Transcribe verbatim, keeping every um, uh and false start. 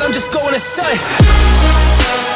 I'm just going to say.